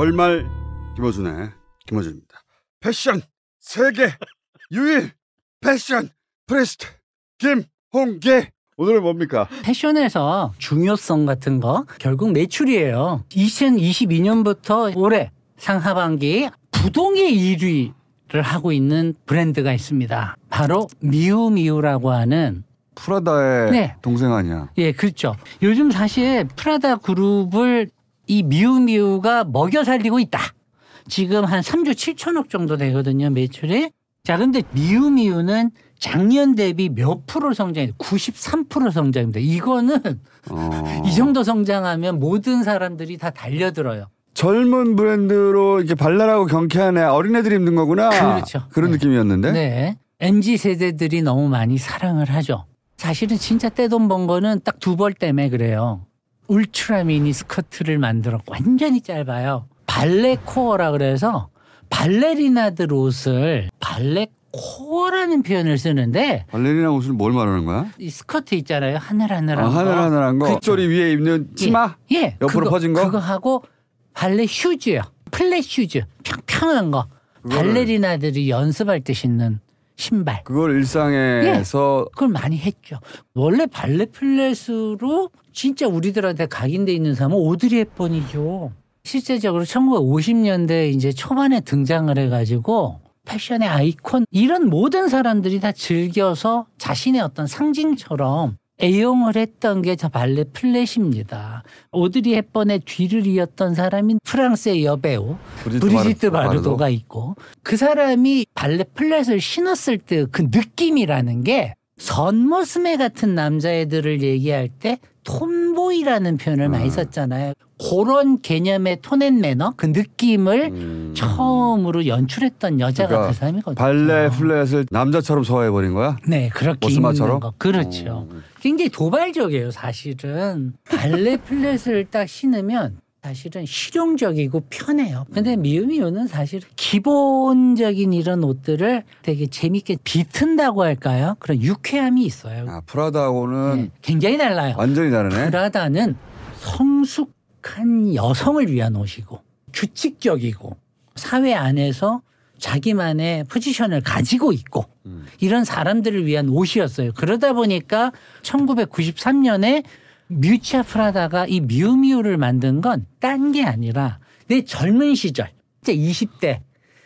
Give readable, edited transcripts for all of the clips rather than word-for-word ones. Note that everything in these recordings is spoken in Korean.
월말 김어준의 김어준입니다. 패션 세계 유일 패션 프레스트 김홍기. 오늘은 뭡니까? 패션에서 중요성 같은 거 결국 매출이에요. 2022년부터 올해 상하반기 부동의 1위를 하고 있는 브랜드가 있습니다. 바로 미우미우라고 하는 프라다의 네. 동생 아니야? 예, 그렇죠. 요즘 사실 프라다 그룹을 이 미우미우가 먹여 살리고 있다. 지금 한 3조 7천억 정도 되거든요, 매출이. 자, 근데 미우미우는 작년 대비 몇 프로 성장이 93% 성장입니다. 이거는 이 정도 성장하면 모든 사람들이 다 달려들어요. 젊은 브랜드로 이렇게 발랄하고 경쾌한 애 어린애들이 입는 거구나. 그렇죠. 그런 네. 느낌이었는데. 네. MZ 세대들이 너무 많이 사랑을 하죠. 사실은 진짜 떼돈 번 거는 딱 두 벌 때문에 그래요. 울트라 미니 스커트를 만들었고 완전히 짧아요. 발레 코어라 그래서 발레리나들 옷을 발레 코어라는 표현을 쓰는데 발레리나 옷을 뭘 말하는 거야? 이 스커트 있잖아요. 하늘하늘한 거. 하늘하늘한 거. 핏조리 위에 입는 치마? 예. 옆으로 그거, 퍼진 거? 그거 하고 발레 슈즈요. 플랫 슈즈. 평평한 거. 발레리나들이 연습할 때 신는 신발. 그걸 일상에서. 예, 그걸 많이 했죠. 원래 발레 플랫으로 진짜 우리들한테 각인돼 있는 사람은 오드리 헵번이죠. 실제적으로 1950년대 이제 초반에 등장을 해가지고 패션의 아이콘 이런 모든 사람들이 다 즐겨서 자신의 어떤 상징처럼 애용을 했던 게 저 발레 플랫입니다. 오드리 헵번의 뒤를 이었던 사람인 프랑스의 여배우 브리지트 바르도가 있고 그 사람이 발레 플랫을 신었을 때 그 느낌이라는 게 선머스매 같은 남자애들을 얘기할 때 톰보이라는 표현을 많이 썼잖아요. 그런 개념의 톤앤 매너 그 느낌을 처음으로 연출했던 여자가 그러니까 그 사람이거든요. 발레 플랫을 남자처럼 소화해버린 거야? 네. 그렇게 입는 거. 그렇죠. 굉장히 도발적이에요. 사실은. 발레 플랫을 딱 신으면 사실은 실용적이고 편해요. 근데 미우미우는 사실 기본적인 이런 옷들을 되게 재밌게 비튼다고 할까요? 그런 유쾌함이 있어요. 아, 프라다하고는 네, 굉장히 달라요. 완전히 다르네. 프라다는 성숙한 여성을 위한 옷이고 규칙적이고 사회 안에서 자기만의 포지션을 가지고 있고 이런 사람들을 위한 옷이었어요. 그러다 보니까 1993년에 뮤치아 프라다가 이 미우미우를 만든 건 딴 게 아니라 내 젊은 시절, 이제 20대.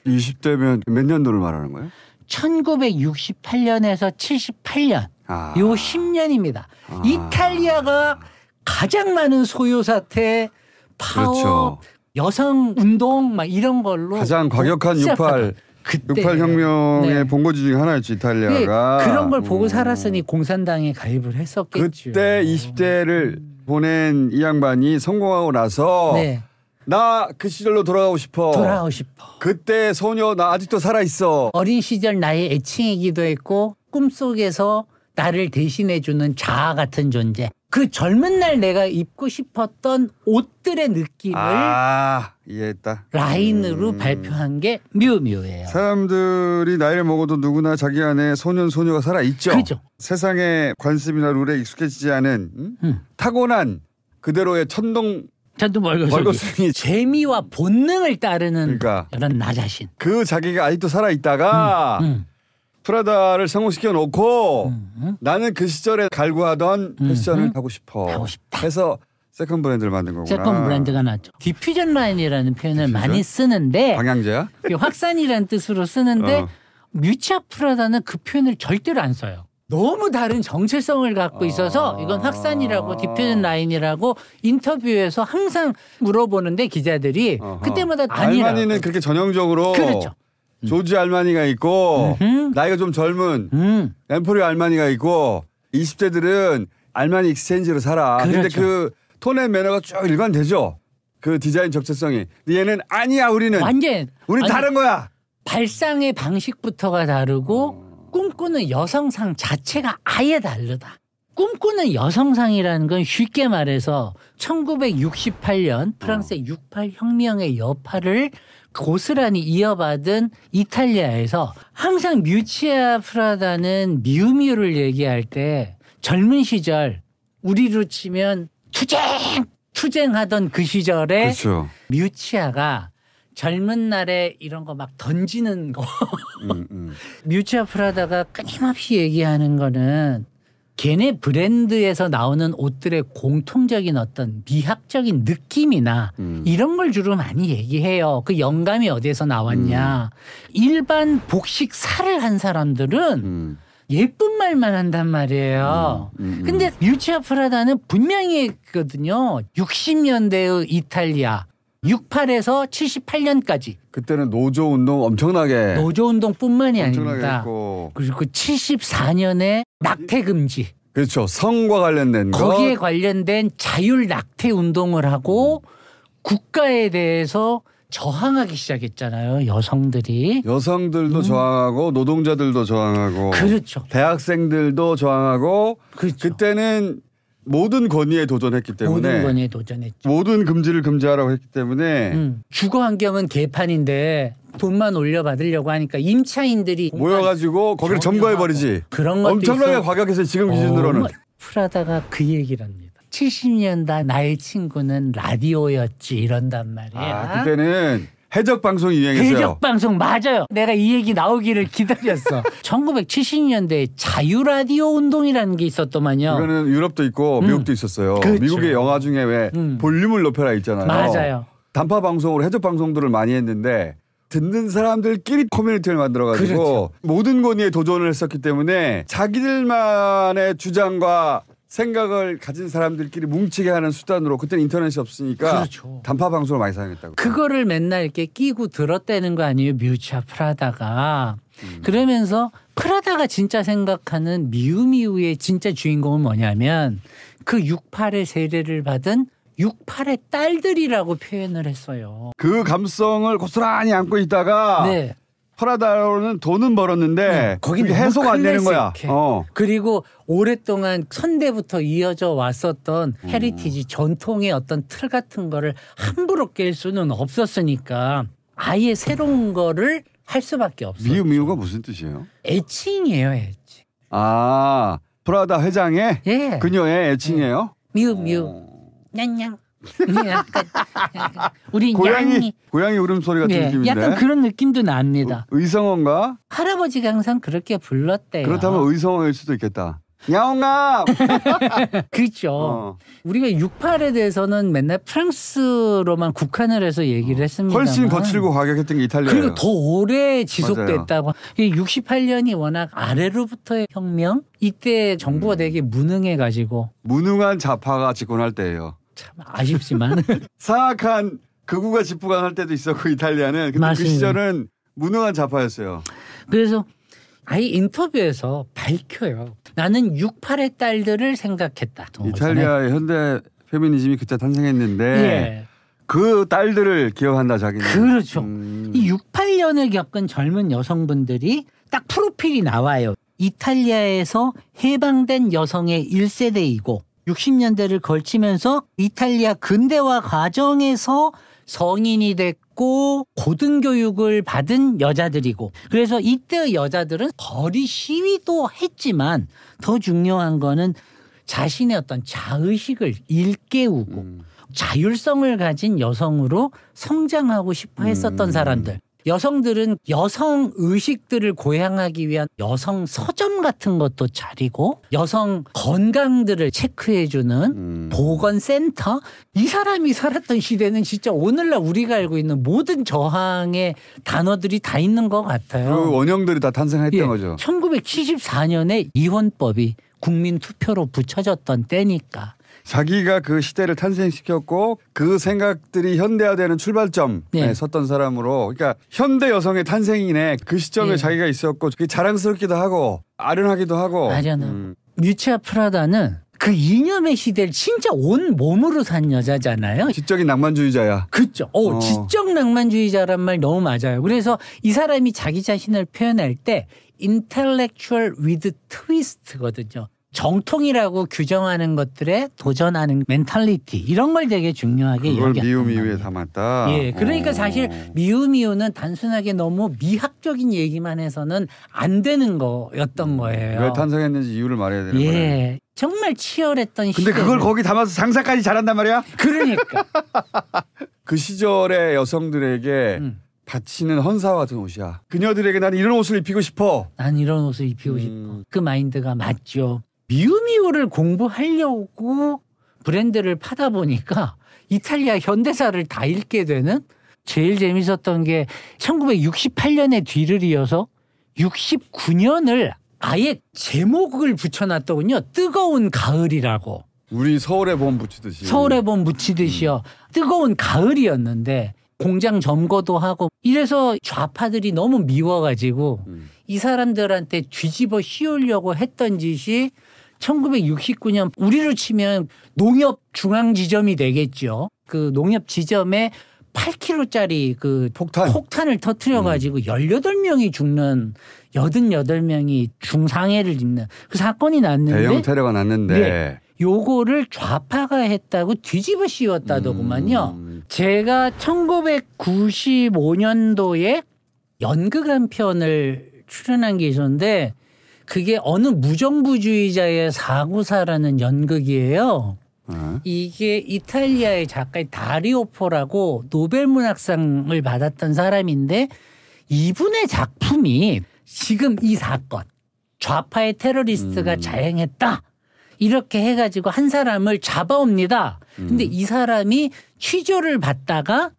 20대면 몇 년도를 말하는 거예요? 1968년에서 78년, 요 10년입니다. 이탈리아가 가장 많은 소요사태, 파업, 그렇죠. 여성운동 막 이런 걸로 가장 과격한 68. 그때 68혁명의 네. 본거지 중에 하나였지 이탈리아가. 네, 그런 걸 보고 살았으니 공산당에 가입을 했었겠죠. 그때 20대를 보낸 이 양반이 성공하고 나서 네. 나 그 시절로 돌아가고 싶어. 돌아가고 싶어. 그때 소녀 나 아직도 살아있어. 어린 시절 나의 애칭이기도 했고 꿈속에서 나를 대신해주는 자아 같은 존재. 그 젊은 날 내가 입고 싶었던 옷들의 느낌을 이해했다. 라인으로 발표한 게 미우미우예요. 사람들이 나이를 먹어도 누구나 자기 안에 소년 소녀가 살아있죠. 그렇죠. 세상의 관습이나 룰에 익숙해지지 않은 타고난 그대로의 천둥 벌거숭이 재미와 본능을 따르는 그러니까. 이런 나 자신. 그 자기가 아직도 살아있다가 프라다를 성공시켜 놓고 나는 그 시절에 갈구하던 패션을 하고 싶어. 하고 싶다. 해서 세컨 브랜드를 만든 거구나. 세컨 브랜드가 났죠. 디퓨전 라인이라는 표현을 디퓨전? 많이 쓰는데 방향제야? 확산이라는 뜻으로 쓰는데 뮤치아 프라다는 그 표현을 절대로 안 써요. 너무 다른 정체성을 갖고 있어서 이건 확산이라고 디퓨전 라인이라고 인터뷰에서 항상 물어보는데 기자들이 그때마다 아니라고. 알마니는 그렇게 전형적으로 그렇죠. 조지 알마니가 있고 나이가 좀 젊은 엠포리오 알마니가 있고 20대들은 알마니 익스체인지로 살아. 그렇죠. 근데 그 톤의 매너가 쭉 일관되죠. 그 디자인 적재성이. 근데 얘는 아니야 우리는. 완전. 우린 다른 거야. 발상의 방식부터가 다르고 꿈꾸는 여성상 자체가 아예 다르다. 꿈꾸는 여성상이라는 건 쉽게 말해서 1968년 프랑스의 68혁명의 여파를 고스란히 이어받은 이탈리아에서 항상 뮤치아 프라다는 미우미우를 얘기할 때 젊은 시절 우리로 치면 투쟁! 투쟁하던 그 시절에 그렇죠. 뮤치아가 젊은 날에 이런 거 막 던지는 거 뮤치아 프라다가 끊임없이 얘기하는 거는 걔네 브랜드에서 나오는 옷들의 공통적인 어떤 미학적인 느낌이나 이런 걸 주로 많이 얘기해요. 그 영감이 어디에서 나왔냐. 일반 복식사를 한 사람들은 예쁜 말만 한단 말이에요. 근데 뮤치아 프라다는 분명히 했거든요. 60년대의 이탈리아. 68에서 78년까지. 그때는 노조운동 엄청나게. 노조운동뿐만이 아닙니다. 했고. 그리고 74년에 낙태금지. 그렇죠. 성과 관련된 거. 거기에 관련된 자율 낙태운동을 하고 국가에 대해서 저항하기 시작했잖아요. 여성들이. 여성들도 저항하고 노동자들도 저항하고. 그렇죠. 대학생들도 저항하고. 그렇죠. 그때는. 모든 권위에 도전했기 때문에 모든 권위에 도전했죠. 모든 금지를 금지하라고 했기 때문에 주거 환경은 개판인데 돈만 올려받으려고 하니까 임차인들이 모여가지고 거기를 점거해버리지. 그런 것도 엄청나게 과격해서 지금 기준으로는 프라다가 그 얘기를 합니다. 70년대 나의 친구는 라디오였지 이런단 말이야. 아, 그때는 해적방송이 유행했어요. 해적방송 맞아요. 내가 이 얘기 나오기를 기다렸어. 1970년대에 자유라디오 운동이라는 게 있었더만요. 이거는 유럽도 있고 미국도 있었어요. 그렇죠. 미국의 영화 중에 왜 볼륨을 높여라 있잖아요. 맞아요. 단파방송으로 해적방송들을 많이 했는데 듣는 사람들끼리 커뮤니티를 만들어가지고 그렇죠. 모든 권위에 도전을 했었기 때문에 자기들만의 주장과 생각을 가진 사람들끼리 뭉치게 하는 수단으로 그때는 인터넷이 없으니까 그렇죠. 단파 방송을 많이 사용했다고. 그거를 맨날 이렇게 끼고 들었다는 거 아니에요. 뮤치아 프라다가. 그러면서 프라다가 진짜 생각하는 미우미우의 진짜 주인공은 뭐냐면 그 68의 세례를 받은 68의 딸들이라고 표현을 했어요. 그 감성을 고스란히 안고 있다가 네. 프라다로는 돈은 벌었는데 거긴 해소가 안 되는 거야. 그리고 오랫동안 선대부터 이어져 왔었던 헤리티지 전통의 어떤 틀 같은 거를 함부로 깰 수는 없었으니까 아예 새로운 거를 할 수밖에 없어요. 미우미우가 무슨 뜻이에요? 애칭이에요. 애칭. 아 프라다 회장의 예. 그녀의 애칭이에요? 미우미우 냥냥. 약간 우리 고양이 울음소리 같은 네, 느낌인데 약간 그런 느낌도 납니다. 의성어인가? 할아버지가 항상 그렇게 불렀대요. 그렇다면 의성어일 수도 있겠다. 야옹아. 그렇죠. 우리가 68에 대해서는 맨날 프랑스로만 국한을 해서 얘기를 했습니다만 훨씬 거칠고 과격했던 게 이탈리아예요. 그리고 더 오래 지속됐다고. 68년이 워낙 아래로부터의 혁명 이때 정부가 되게 무능해가지고 무능한 좌파가 집권할 때예요. 참 아쉽지만 사악한 극우가 집부강할 때도 있었고 이탈리아는 근데 맞습니다. 그 시절은 무능한 좌파였어요. 그래서 아예 인터뷰에서 밝혀요. 나는 68의 딸들을 생각했다. 이탈리아의 현대 페미니즘이 그때 탄생했는데 예. 그 딸들을 기억한다 자기는. 그렇죠. 이 68년을 겪은 젊은 여성분들이 딱 프로필이 나와요. 이탈리아에서 해방된 여성의 1세대이고 60년대를 걸치면서 이탈리아 근대화 과정에서 성인이 됐고 고등교육을 받은 여자들이고 그래서 이때 여자들은 거리 시위도 했지만 더 중요한 거는 자신의 어떤 자의식을 일깨우고 자율성을 가진 여성으로 성장하고 싶어 했었던 사람들. 여성들은 여성 의식들을 고양하기 위한 여성 서점 같은 것도 차리고 여성 건강들을 체크해주는 보건센터. 이 사람이 살았던 시대는 진짜 오늘날 우리가 알고 있는 모든 저항의 단어들이 다 있는 것 같아요. 그 원형들이 다 탄생했던 예, 거죠. 1974년에 이혼법이 국민 투표로 붙여졌던 때니까. 자기가 그 시대를 탄생시켰고 그 생각들이 현대화되는 출발점에 네. 섰던 사람으로 그러니까 현대 여성의 탄생이네. 그 시점에 네. 자기가 있었고 그게 자랑스럽기도 하고 아련하기도 하고 뮤치아 프라다는 그 이념의 시대를 진짜 온 몸으로 산 여자잖아요. 지적인 낭만주의자야. 그렇죠. 지적 낭만주의자란 말 너무 맞아요. 그래서 이 사람이 자기 자신을 표현할 때 intellectual with twist거든요. 정통이라고 규정하는 것들에 도전하는 멘탈리티 이런 걸 되게 중요하게 얘기한다. 그걸 미우미우에 담았다. 예, 그러니까 사실 미우미우는 단순하게 너무 미학적인 얘기만 해서는 안 되는 거였던 거예요. 왜 탄생했는지 이유를 말해야 되는 거예요. 정말 치열했던 시대. 근데 그걸 거기 담아서 장사까지 잘한단 말이야? 그러니까. 그 시절의 여성들에게 바치는 헌사와 같은 옷이야. 그녀들에게 난 이런 옷을 입히고 싶어. 난 이런 옷을 입히고 싶어. 그 마인드가 맞죠. 미우미우를 공부하려고 브랜드를 파다 보니까 이탈리아 현대사를 다 읽게 되는. 제일 재밌었던 게 1968년에 뒤를 이어서 69년을 아예 제목을 붙여놨더군요. 뜨거운 가을이라고. 우리 서울의 봄 붙이듯이. 서울의 봄 붙이듯이요. 뜨거운 가을이었는데 공장 점거도 하고 이래서 좌파들이 너무 미워가지고 이 사람들한테 뒤집어 씌우려고 했던 짓이 1969년 우리로 치면 농협 중앙지점이 되겠죠. 그 농협 지점에 8kg짜리 그 폭탄을 터뜨려가지고 18명이 죽는 88명이 중상해를 입는 그 사건이 났는데 대형 테러가 났는데 네, 요거를 좌파가 했다고 뒤집어 씌웠다더구만요. 제가 1995년도에 연극 한 편을 출연한 게 있었는데 그게 어느 무정부주의자의 사고사라는 연극이에요. 이게 이탈리아의 작가인 다리오포라고 노벨문학상을 받았던 사람인데 이분의 작품이 지금 이 사건 좌파의 테러리스트가 자행했다 이렇게 해가지고 한 사람을 잡아옵니다. 근데 이 사람이 취조를 받다가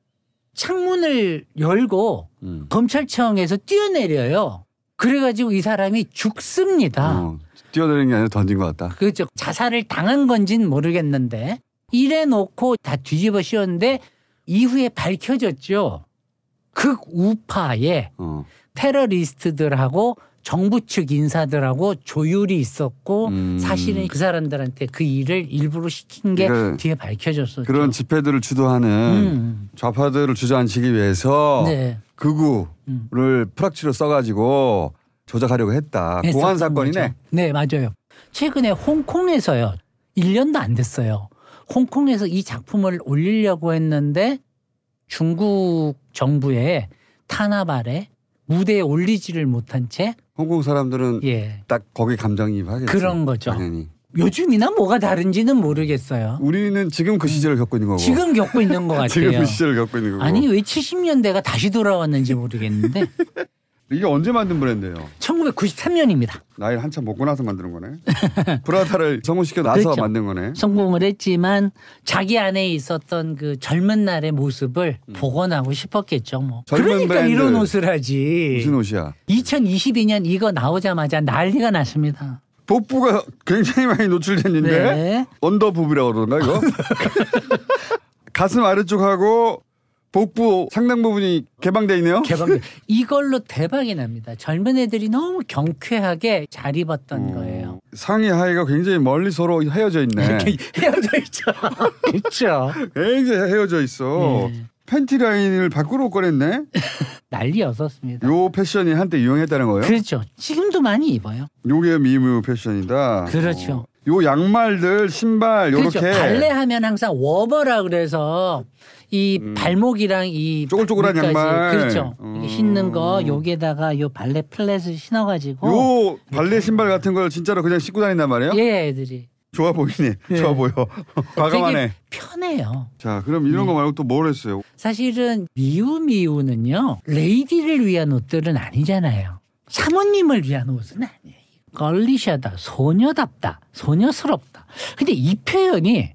창문을 열고 검찰청에서 뛰어내려요. 그래가지고 이 사람이 죽습니다. 뛰어내린 게 아니라 던진 것 같다. 그렇죠. 자살을 당한 건진 모르겠는데 이래놓고 다 뒤집어 씌웠는데 이후에 밝혀졌죠. 극우파의 테러리스트들하고 정부 측 인사들하고 조율이 있었고 사실은 그 사람들한테 그 일을 일부러 시킨 게 그러니까 뒤에 밝혀졌었죠. 그런 집회들을 주도하는 좌파들을 주저앉히기 위해서 네, 극우를 프락치로 써가지고 조작하려고 했다. 공안 사건이네. 네, 맞아요. 최근에 홍콩에서요. 1년도 안 됐어요. 홍콩에서 이 작품을 올리려고 했는데 중국 정부의 탄압 아래 무대에 올리지를 못한 채 홍콩 사람들은 예, 딱 거기 감정이입 하겠죠. 그런 거죠. 당연히. 요즘이나 뭐가 다른지는 모르겠어요. 우리는 지금 그 시절을 겪고 있는 거고. 지금 겪고 있는 것 같아요. 지금 그 시절을 겪고 있는 거고. 아니 왜 70년대가 다시 돌아왔는지 모르겠는데. 이게 언제 만든 브랜드예요? 1993년입니다. 나이를 한참 먹고 나서 만드는 거네. 브라타를 성공시켜 나서 그렇죠. 만든 거네. 성공을 했지만 자기 안에 있었던 그 젊은 날의 모습을 복원하고 싶었겠죠. 뭐. 그러니까 브랜드. 이런 옷을 하지. 무슨 옷이야? 2022년 이거 나오자마자 난리가 났습니다. 복부가 굉장히 많이 노출됐는데 네, 언더부비라고 그러나 이거? 가슴 아래쪽하고 복부 상당 부분이 개방돼 있네요. 개방돼. 이걸로 대박이 납니다. 젊은 애들이 너무 경쾌하게 잘 입었던 거예요. 상의 하의가 굉장히 멀리 서로 헤어져 있네. 헤어져 있죠. 그렇죠. 굉장히 헤어져 있어. 네. 팬티 라인을 밖으로 꺼냈네. 난리였었습니다. 요 패션이 한때 유행했다는 거예요? 그렇죠. 지금도 많이 입어요. 요게 미무 패션이다. 그렇죠. 요 양말들, 신발 요렇게. 그렇죠. 발레하면 항상 워버라 그래서 이 발목이랑 이 쪼글쪼글한 양말 그렇죠. 신는 거 여기에다가 요 발레 플랫을 신어가지고 요 발레 신발 같은 걸 진짜로 그냥 신고 다닌단 말이에요? 예, 애들이. 좋아 보이네. 예. 좋아 보여. 과감하네. 편해요. 자, 그럼 이런 네, 거 말고 또 뭘 했어요? 사실은 미우미우는요, 레이디를 위한 옷들은 아니잖아요. 사모님을 위한 옷은 아니에요. 걸리샤다, 소녀답다, 소녀스럽다. 근데 이 표현이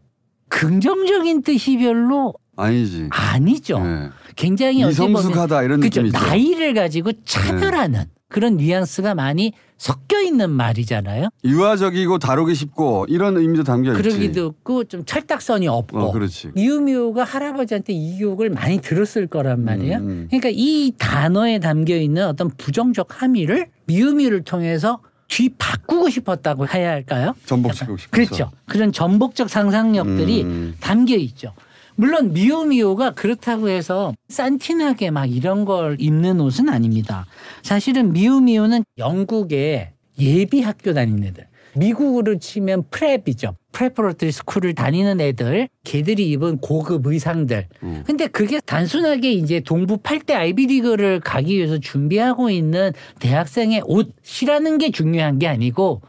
긍정적인 뜻이 별로 아니지. 아니죠. 네. 굉장히 이성숙하다 이런 그쵸? 느낌이죠. 나이를 가지고 차별하는 네, 그런 뉘앙스가 많이 섞여 있는 말이잖아요. 유화적이고 다루기 쉽고 이런 의미도 담겨 있지. 그러기도 없고 좀 철딱선이 없고. 그렇지. 미우미우가 할아버지한테 이 욕을 많이 들었을 거란 말이에요. 그러니까 이 단어에 담겨 있는 어떤 부정적 함의를 미우미우를 통해서 뒤바꾸고 싶었다고 해야 할까요? 전복시키고 싶어서. 그렇죠. 그런 전복적 상상력들이 담겨 있죠. 물론 미우미우가 그렇다고 해서 산티나게 막 이런 걸 입는 옷은 아닙니다. 사실은 미우미우는 영국의 예비 학교 다니는 애들, 미국으로 치면 프랩이죠. 프레퍼러터리 스쿨을 다니는 애들, 걔들이 입은 고급 의상들. 근데 그게 단순하게 이제 동부 8대 아이비리그를 가기 위해서 준비하고 있는 대학생의 옷이라는 게 중요한 게 아니고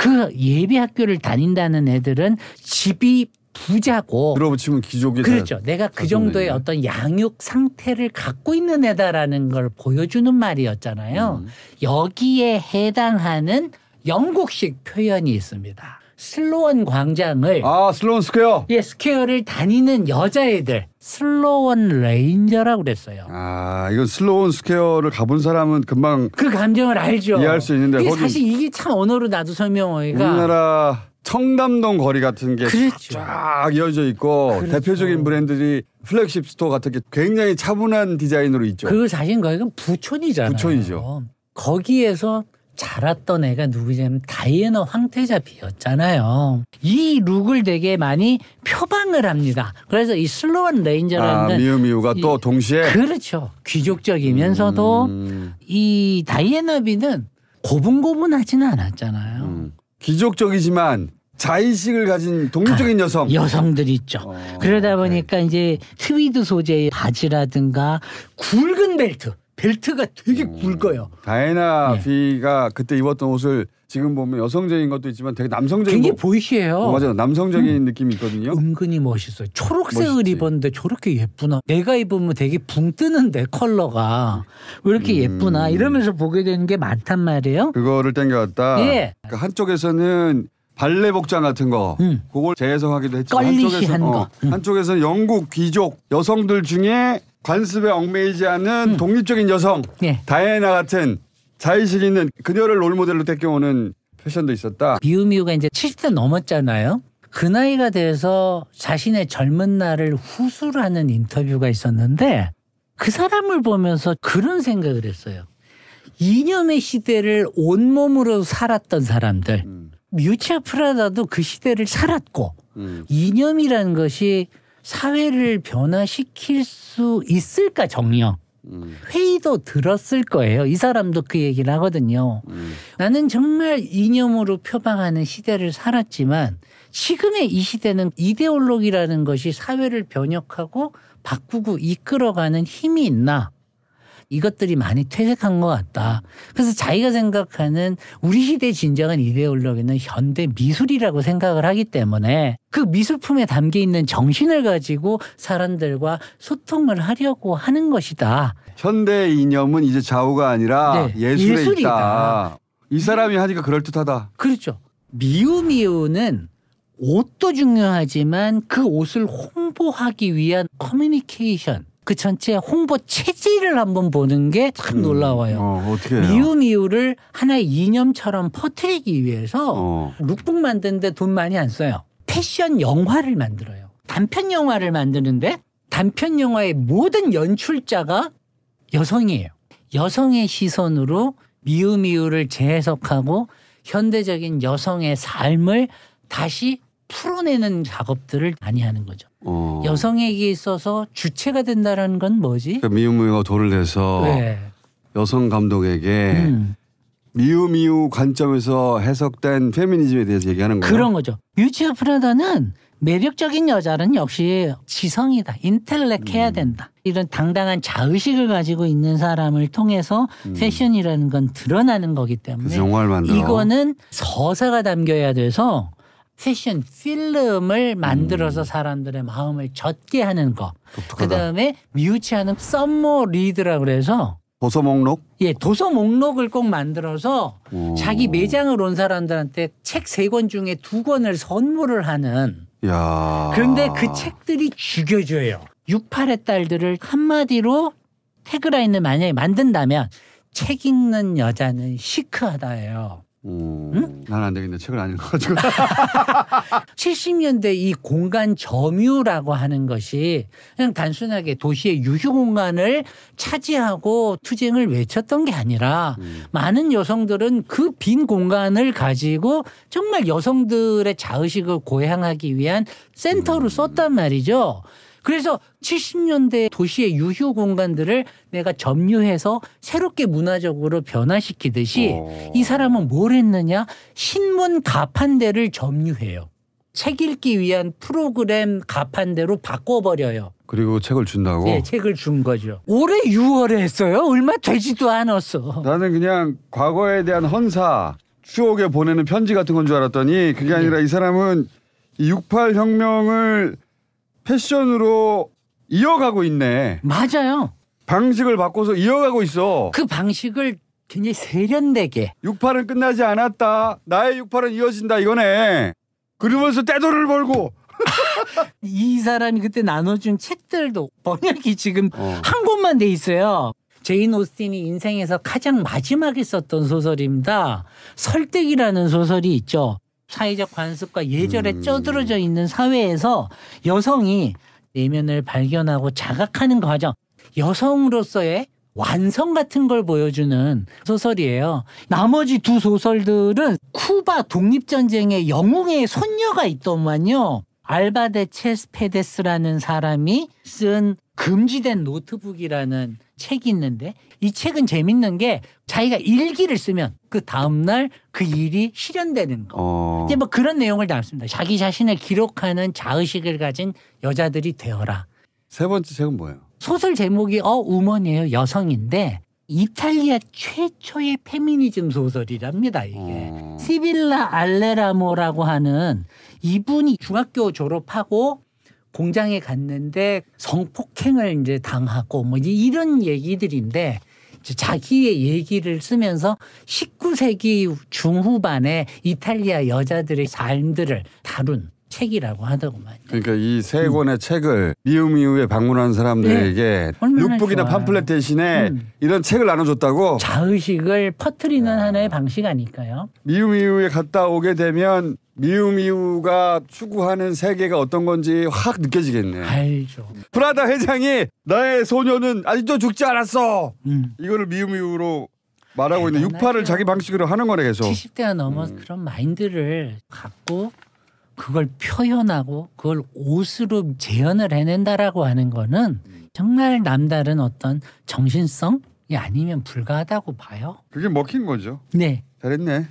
그 예비 학교를 다닌다는 애들은 집이 부자고 들어붙이면 기족이 그렇죠. 내가 그 정도의 얘기야. 어떤 양육 상태를 갖고 있는 애다라는 걸 보여주는 말이었잖아요. 여기에 해당하는 영국식 표현이 있습니다. 슬로원 광장을 슬로원 스퀘어. 예, 스퀘어를 다니는 여자애들 슬로원 레인저라고 그랬어요. 이거 슬로원 스퀘어를 가본 사람은 금방 그 감정을 알죠. 이해할 수 있는데 사실 이게 참 언어로 나도 설명하기가 우리나라 청담동 거리 같은 게 쫙 이어져 있고 그렇죠. 대표적인 브랜드들이 플래그십 스토어 같은 게 굉장히 차분한 디자인으로 있죠. 그 사실 거기는 부촌이잖아요. 부촌이죠. 거기에서 자랐던 애가 누구냐면 다이애나 황태자 비였잖아요. 이 룩을 되게 많이 표방을 합니다. 그래서 이 슬로원 레인저라는 미우미우가 또 동시에 그렇죠. 귀족적이면서도 이 다이애나 비는 고분고분하지는 않았잖아요. 귀족적이지만 자의식을 가진 독립적인 여성. 여성들 있죠. 그러다 보니까 이제 트위드 소재의 바지라든가 굵은 벨트. 벨트가 되게 굵어요. 다이애나 비가 그때 입었던 옷을 지금 보면 여성적인 것도 있지만 되게 남성적인 굉장히 보이시해요. 맞아요. 남성적인 느낌이 있거든요. 은근히 멋있어요. 초록색을 멋있지. 입었는데 저렇게 예쁘나. 내가 입으면 되게 붕 뜨는데 컬러가. 왜 이렇게 예쁘나 이러면서 보게 되는 게 많단 말이에요. 그거를 땡겨왔다. 예. 그러니까 한쪽에서는 발레 복장 같은 거 그걸 재해석하기도 했지만 한쪽에서는, 한쪽에서는 영국 귀족 여성들 중에 관습에 얽매이지 않는 독립적인 여성 다이애나 같은 자의식 있는 그녀를 롤모델로 떼껴오는 패션도 있었다. 미우미우가 이제 70대 넘었잖아요. 그 나이가 돼서 자신의 젊은 날을 후술하는 인터뷰가 있었는데 그 사람을 보면서 그런 생각을 했어요. 이념의 시대를 온몸으로 살았던 사람들. 미우치아 프라다도 그 시대를 살았고 이념이라는 것이 사회를 변화시킬 수 있을까 정녕. 회의도 들었을 거예요. 이 사람도 그 얘기를 하거든요. 나는 정말 이념으로 표방하는 시대를 살았지만 지금의 이 시대는 이데올로기라는 것이 사회를 변혁하고 바꾸고 이끌어가는 힘이 있나. 이것들이 많이 퇴색한 것 같다. 그래서 자기가 생각하는 우리 시대의 진정한 이데올로기는 현대 미술이라고 생각을 하기 때문에 그 미술품에 담겨있는 정신을 가지고 사람들과 소통을 하려고 하는 것이다. 현대의 이념은 이제 좌우가 아니라 예술에 있다. 이 사람이 하니까 그럴듯하다. 그렇죠. 미우미우는 옷도 중요하지만 그 옷을 홍보하기 위한 커뮤니케이션 그 전체 홍보 체질을 한번 보는 게 참 놀라워요. 미우미우를 하나의 이념처럼 퍼뜨리기 위해서 룩북 만드는데 돈 많이 안 써요. 패션 영화를 만들어요. 단편 영화를 만드는데 단편 영화의 모든 연출자가 여성이에요. 여성의 시선으로 미우미우를 재해석하고 현대적인 여성의 삶을 다시 풀어내는 작업들을 많이 하는 거죠. 여성에게 있어서 주체가 된다는 건 뭐지? 그러니까 미우미우가 돈을 내서 여성 감독에게 미우미우 관점에서 해석된 페미니즘에 대해서 얘기하는 거예요? 그런 거죠. 미우치아 프라다는 매력적인 여자는 역시 지성이다. 인텔렉해야 된다. 이런 당당한 자의식을 가지고 있는 사람을 통해서 패션이라는 건 드러나는 거기 때문에 이거는 서사가 담겨야 돼서 패션 필름을 만들어서 사람들의 마음을 젖게 하는 거. 그 다음에 미우치아는 썸머 리드라고 그래서 도서 목록? 예, 도서 목록을 꼭 만들어서 자기 매장을 온 사람들한테 책 3권 중에 2권을 선물을 하는. 야. 그런데 그 책들이 죽여줘요. 68의 딸들을 한마디로 태그라인을 만약에 만든다면 책 읽는 여자는 시크하다예요. 난 안 되겠네. 책을 안 읽어가지고. 70년대 이 공간 점유라고 하는 것이 그냥 단순하게 도시의 유휴 공간을 차지하고 투쟁을 외쳤던 게 아니라 많은 여성들은 그 빈 공간을 가지고 정말 여성들의 자의식을 고양하기 위한 센터로 썼단 말이죠. 그래서 70년대 도시의 유휴 공간들을 내가 점유해서 새롭게 문화적으로 변화시키듯이 이 사람은 뭘 했느냐? 신문 가판대를 점유해요. 책 읽기 위한 프로그램 가판대로 바꿔버려요. 그리고 책을 준다고? 네. 책을 준 거죠. 올해 6월에 했어요. 얼마 되지도 않았어. 나는 그냥 과거에 대한 헌사 추억에 보내는 편지 같은 건 줄 알았더니 그게 아니라 이 사람은 68 혁명을 패션으로 이어가고 있네. 맞아요. 방식을 바꿔서 이어가고 있어. 그 방식을 굉장히 세련되게. 68은 끝나지 않았다. 나의 68은 이어진다 이거네. 그러면서 떼돈을 벌고. 이 사람이 그때 나눠준 책들도 번역이 지금 한 곳만 돼 있어요. 제인 오스틴이 인생에서 가장 마지막에 썼던 소설입니다. 설득이라는 소설이 있죠. 사회적 관습과 예절에 쩌들어져 있는 사회에서 여성이 내면을 발견하고 자각하는 과정, 여성으로서의 완성 같은 걸 보여주는 소설이에요. 나머지 두 소설들은 쿠바 독립전쟁의 영웅의 손녀가 있더만요. 알바데 체스페데스라는 사람이 쓴 금지된 노트북이라는 책이 있는데 이 책은 재밌는 게 자기가 일기를 쓰면 그 다음날 그 일이 실현되는 거. 이제 뭐 그런 내용을 담습니다. 자기 자신을 기록하는 자의식을 가진 여자들이 되어라. 세 번째 책은 뭐예요? 소설 제목이 우먼이에요. 여성인데 이탈리아 최초의 페미니즘 소설이랍니다. 이게 시빌라 알레라모라고 하는 이분이 중학교 졸업하고 공장에 갔는데 성폭행을 이제 당하고 뭐 이제 이런 얘기들인데 이제 자기의 얘기를 쓰면서 19세기 중후반에 이탈리아 여자들의 삶들을 다룬 책이라고 하더구만. 그러니까 이 세 권의 책을 미우미우에 방문한 사람들에게 룩북이나 팜플렛 대신에 이런 책을 나눠줬다고. 자의식을 퍼뜨리는 하나의 방식 아닐까요? 미우미우에 갔다 오게 되면 미우미우가 추구하는 세계가 어떤 건지 확 느껴지겠네. 알죠. 프라다 회장이 나의 소녀는 아직도 죽지 않았어. 이거를 미우미우로 말하고 있는 68을 자기 방식으로 하는 거네 계속. 70대가 넘어서 그런 마인드를 갖고 그걸 표현하고 그걸 옷으로 재현을 해낸다라고 하는 거는 정말 남다른 어떤 정신성이 아니면 불가하다고 봐요. 그게 먹힌 거죠. 네. 잘했네.